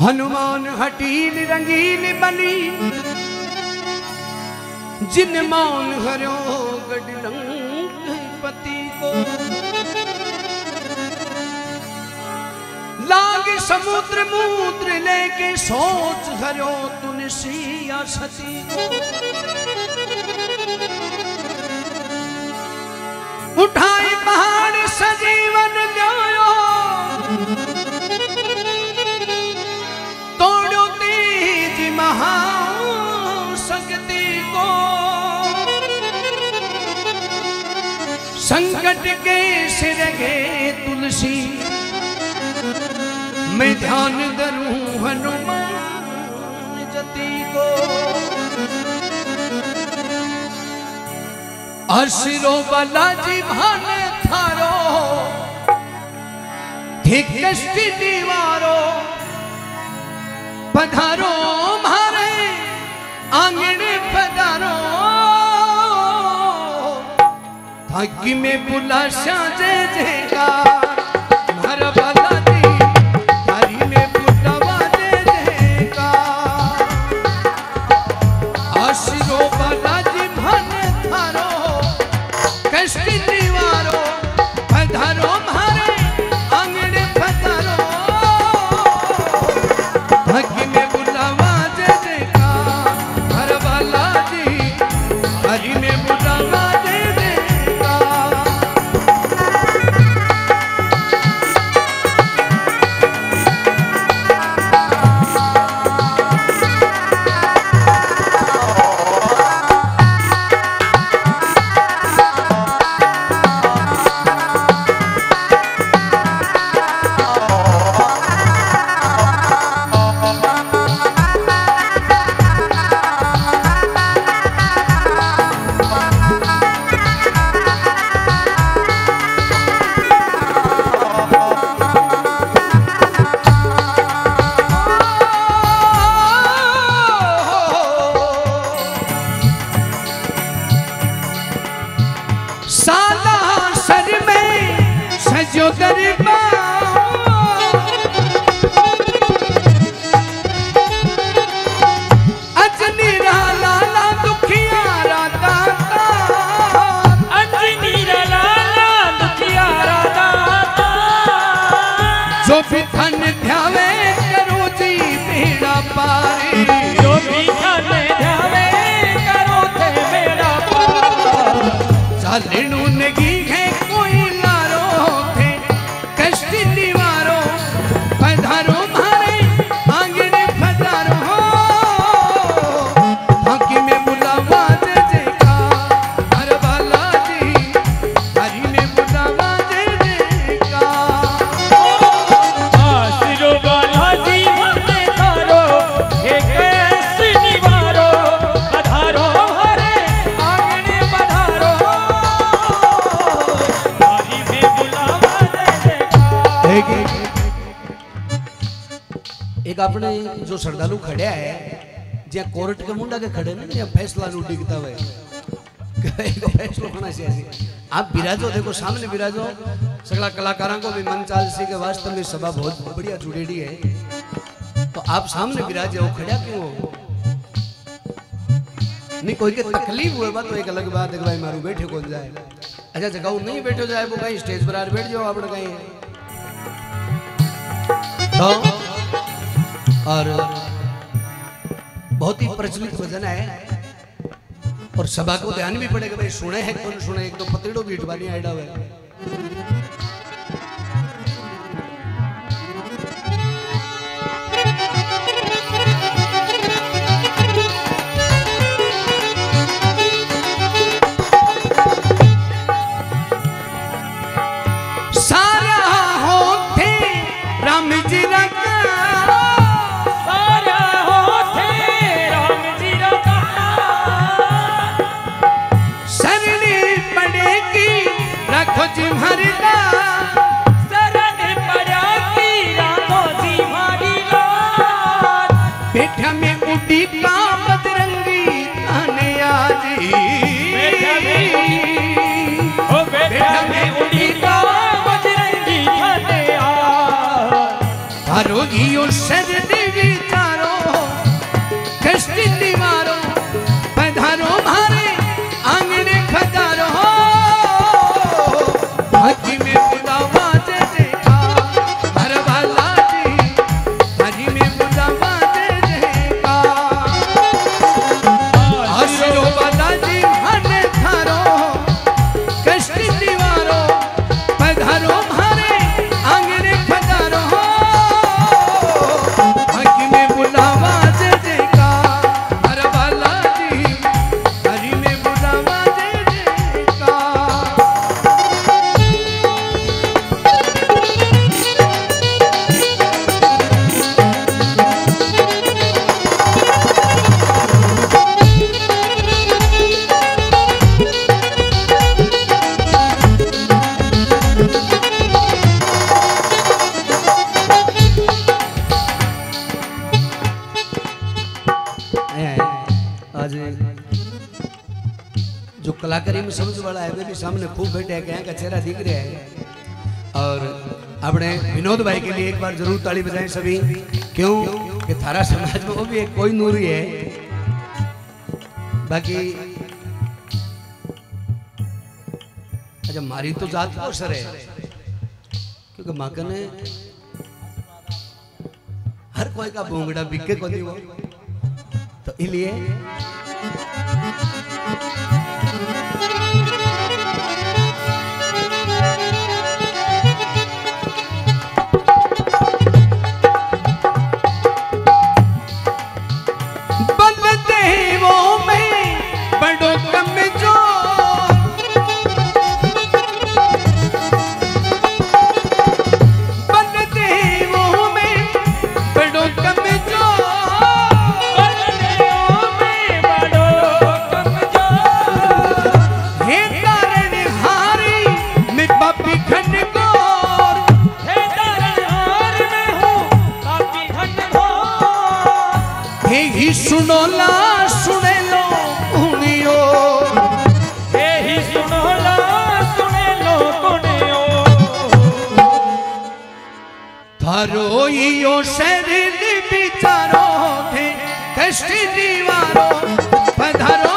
हनुमान हटील रंगीन बली जिन मान हरो गडलंघपति को लाग समुद्र मूत्र लेके सोच हरो तुन सिया सती उठाए पहाड़ सजीवन न्यायो तोड़ो तेज महा शक्ति को संकट के सिर गे तुलसी मैं ध्यान धरूं हनुमान जति को असिरो बालाजी भाने थारो धिक्कष्टि दीवारो पधारो मारे आंगन पधारो थकी में बुला साजे देगा मारा बालाजी अपने जो श्रद्धालु खड़े है ज्या कोर्ट के मुंडा के खड़े ना या फैसला लूटी किताब है फैसलो होना चाहिए। आप बिराजो देखो सामने बिराजो सगला कलाकारों को भी मन चाल सी के वास्तव में सभा बहुत बढ़िया जुड़ेड़ी है तो आप सामने बिराजे हो खड़ा क्यों हो नहीं कोई के तकलीफ हुए बात तो एक अलग बात है भाई मारू बैठे कौन जाए अच्छा जगह नहीं बैठो जाए वो कहीं स्टेज पर बैठ जाओ आप कहीं और बहुत ही प्रचलित भजन है और सभा को ध्यान भी पड़ेगा भाई सुने है कौन सुने एक तो पतड़ो बीट वाली आइडा है हरे Harogiyo sajdevi taro kastindi maro padharo bhare आंगने खदारो भागी में मुदा बाजे देखा हर भला जी भागी में मुदा बाजे देखा आशरो बदाजी हने थारो कश्ती वारो पधारो भारे आंगने खदारो भागी में मुदा बाजे देखा हर भला जी भागी में मुदा बाजे देखा। आज जो कलाकारी में समझ वाला है वे भी सामने खूब बैठे हैं, कहीं का चेहरा दिख रहा है। और अपने विनोद भाई के लिए एक बार जरूर ताली बजाएं सभी, क्यों कि थारा समाज में वो भी एक कोई नूरी है। बाकी अच्छा मारी तो जात को सर है, क्योंकि माका ने हर कोई का भोंगड़ा बिके को दी वो, तो इसलिए सुनो ला सुने लो उनियो, यही सुनो ला सुने लो उनियो, थारो यो शरीर बिचारो थे कष्ट दीवारो पधारो।